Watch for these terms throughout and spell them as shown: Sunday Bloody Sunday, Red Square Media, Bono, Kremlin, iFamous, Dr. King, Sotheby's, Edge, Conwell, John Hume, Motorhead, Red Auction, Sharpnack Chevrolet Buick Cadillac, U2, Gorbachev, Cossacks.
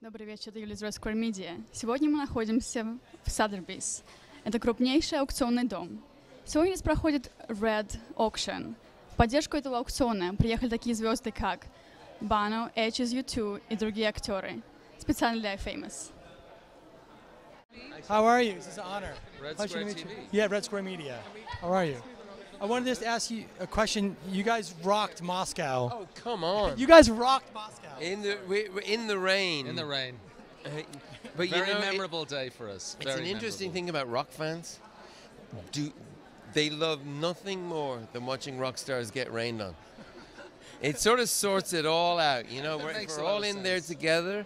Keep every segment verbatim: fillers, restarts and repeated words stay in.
Добрый вечер, Юлия из Red Square Media. Сегодня мы находимся в Sotheby's. Это крупнейший аукционный дом. Сегодня здесь проходит Red Auction. В поддержку этого аукциона приехали такие звезды, как Bono, Edge из U two и другие актеры. Специально для iFamous. How are you? This is an honor. Red Pleasure Square to meet T V. You. Yeah, Red Square Media. How are you? I wanted just to ask you a question. You guys rocked Moscow. Oh, come on. You guys rocked Moscow. In the we, we're in the rain. In the rain. But very you know, memorable it, day for us. It's very an memorable. Interesting thing about rock fans. Do they love nothing more than watching rock stars get rained on? It sort of sorts it all out, you know. We're, we're all in sense. There together.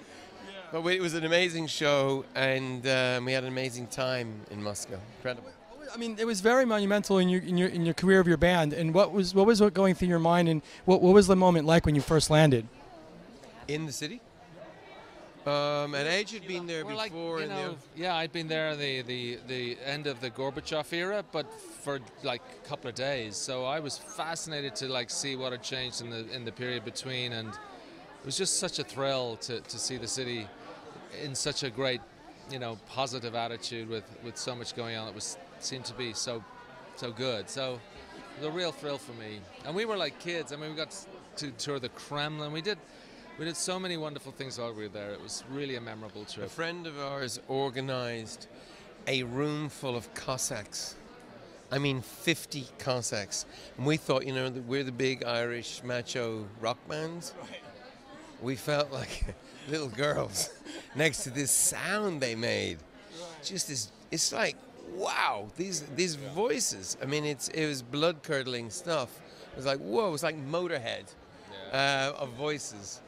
But it was an amazing show, and um, we had an amazing time in Moscow. Incredible. I mean, it was very monumental in your in your in your career of your band. And what was what was what going through your mind? And what what was the moment like when you first landed? In the city. Um, and Age had been there We're before. Like, you know, the yeah, I'd been there the the the end of the Gorbachev era, but for like a couple of days. So I was fascinated to like see what had changed in the in the period between, and it was just such a thrill to to see the city in such a great, you know, positive attitude with, with so much going on. It was seemed to be so so good. So the real thrill for me. And we were like kids. I mean, we got to tour the Kremlin. We did we did so many wonderful things while we were there. It was really a memorable trip. A friend of ours organized a room full of Cossacks. I mean, fifty Cossacks. And we thought, you know, that we're the big Irish macho rock bands. Right. We felt like little girls next to this sound they made. Just this, it's like, wow, these these yeah. voices. I mean, it's it was blood-curdling stuff. It was like, whoa, it was like Motorhead yeah. uh, of voices.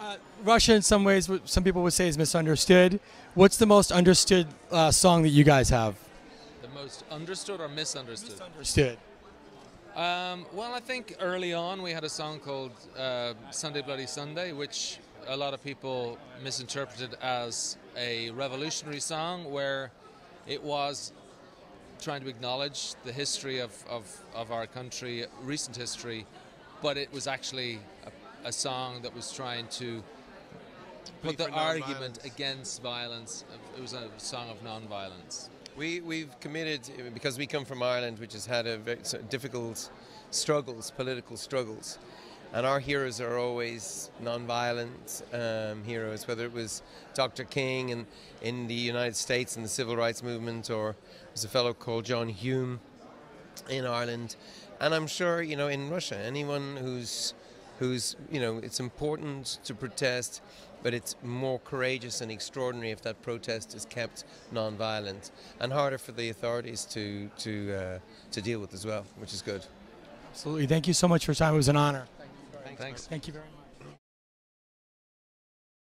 Uh, Russia, in some ways, some people would say is misunderstood. What's the most understood uh, song that you guys have? The most understood or misunderstood? Misunderstood. Um, well, I think early on we had a song called uh, Sunday Bloody Sunday, which a lot of people misinterpreted as a revolutionary song, where it was trying to acknowledge the history of, of, of our country, recent history, but it was actually a, a song that was trying to put the argument against violence. It was a song of non-violence. We, we've committed, because we come from Ireland, which has had a very difficult struggles, political struggles, and our heroes are always non-violent um, heroes, whether it was Doctor King in, in the United States in the Civil Rights Movement, or there's a fellow called John Hume in Ireland. And I'm sure, you know, in Russia, anyone who's, who's, you know, it's important to protest, but it's more courageous and extraordinary if that protest is kept non-violent, and harder for the authorities to, to, uh, to deal with as well, which is good. Absolutely. Thank you so much for your time. It was an honor. Thanks. Thanks. Thank you very much.